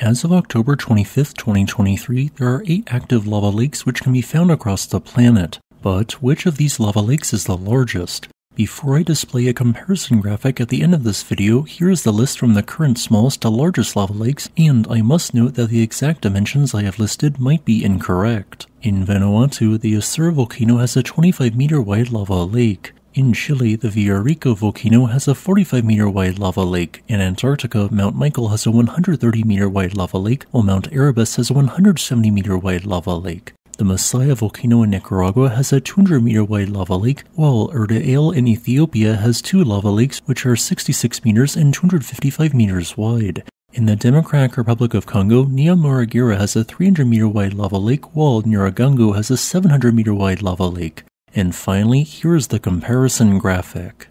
As of October 25, 2023, there are 8 active lava lakes which can be found across the planet, but which of these lava lakes is the largest? Before I display a comparison graphic at the end of this video, here is the list from the current smallest to largest lava lakes, and I must note that the exact dimensions I have listed might be incorrect. In Vanuatu, the Yasur volcano has a 25-meter wide lava lake. In Chile, the Villarrica volcano has a 45-meter wide lava lake. In Antarctica, Mount Michael has a 130-meter wide lava lake, while Mount Erebus has a 170-meter wide lava lake. The Masaya volcano in Nicaragua has a 200-meter wide lava lake, while Erta Ale in Ethiopia has 2 lava lakes which are 66 meters and 255 meters wide. In the Democratic Republic of Congo, Nyamuragira has a 300-meter wide lava lake, while Nyiragongo has a 700-meter wide lava lake. And finally, here is the comparison graphic.